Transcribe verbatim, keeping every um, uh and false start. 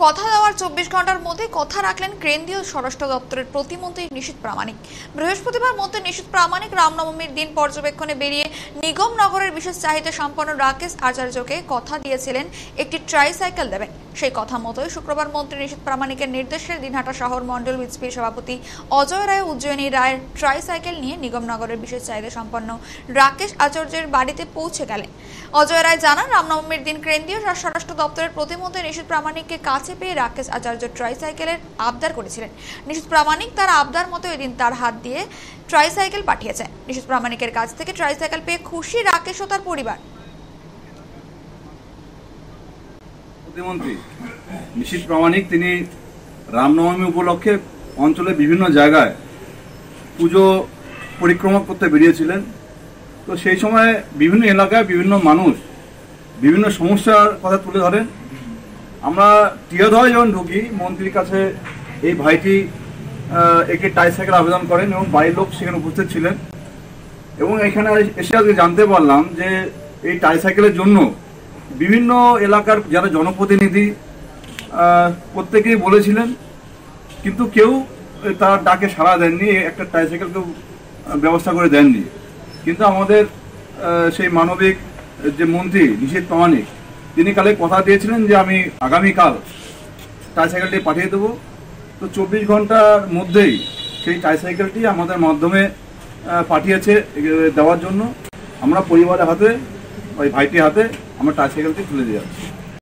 कथा देवार चौबीस घंटार मध्य कथा राखलेन केंद्रीय स्वराष्ट्र दफ्तरेर प्रतिमंत्री निशीथ प्रामाणिक। बृहस्पतिवार मध्य निशीथ प्रामाणिक रामनवमीर दिन पर्यवेक्षणे बेरिये निगम नगरेर विशेष चाहिदा सम्पन्न राकेश आचार्यके कथा दिएछिलेन एकटी ट्राइसाइकेल देबेन। सेई कथा मतोई शुक्रवार मंत्री निशीथ प्रामाणिकेर निर्देशे दिनहाटा शहर मंडल बीजेपी सभापति अजय राय उज्जयिनी राय ट्राइसाइकेल निये निगम नगरेर विशेष चाहिदा सम्पन्न राकेश आचार्येर बाड़ीते पौंछे गेलेन। अजय राय जानान रामनवमीर दिन केंद्रीय स्वराष्ट्र दफ्तरेर प्रतिमंत्री निशीथ प्रामाणिकके काছে पे राकेश आचार्य ट्राइसाइकेलेर आबदार करेछिलेन। निशीथ प्रामाणिक तार आबदार मतो एदिन तार हाथ दिए ट्राइसाइकेल पाठिয়েছে। निशीथ प्रामाणिकेर काछ थेके ट्राइसाइकेल पेये खुशी राकेश ओ तार परिवार। प्रतिमंत्री निशीथ प्रामाणिक तिनि रामनवमी उपलक्षे अंचले विभिन्न জায়গায় पूजो परिक्रमा करते বেরিয়েছিলেন। तो সেই সময় বিভিন্ন এলাকায় বিভিন্ন মানুষ বিভিন্ন সমস্যার কথা তুলে ধরেন। আমরা টিয়াদয় যখন ঢুকি মন্ত্রীর কাছে এই ভাইটি একটি ট্রাইসাইকেল আবেদন করেন এবং বাইরের লোক সেখানে উপস্থিত ছিলেন। এবং এখানে এসে আজকে জানতে পারলাম যে এই ট্রাইসাইকেলের জন্য বিভিন্ন এলাকার যারা জনপ্রতিনিধি প্রত্যেকেই বলেছিলেন, কিন্তু কেউ তার ডাকে সাড়া দেননি, একটা ট্রাইসাইকেল কেউ ব্যবস্থা করে দেননি। কিন্তু আমাদের সেই মানবিক যে মন্ত্রী নিশীথ প্রামাণিক তিনি কালে কথা দিয়েছিলেন যে আমি আগামীকাল ট্রাইসাইকেলটি পাঠিয়ে দেবো। তো চব্বিশ ঘন্টার মধ্যেই সেই ট্রাইসাইকেলটি আমাদের মাধ্যমে পাঠিয়েছে দেওয়ার জন্য। আমরা পরিবারের হাতে ওই ভাইটির হাতে আমরা ট্রাইসাইকেলটি তুলে দিয়ে যাচ্ছি।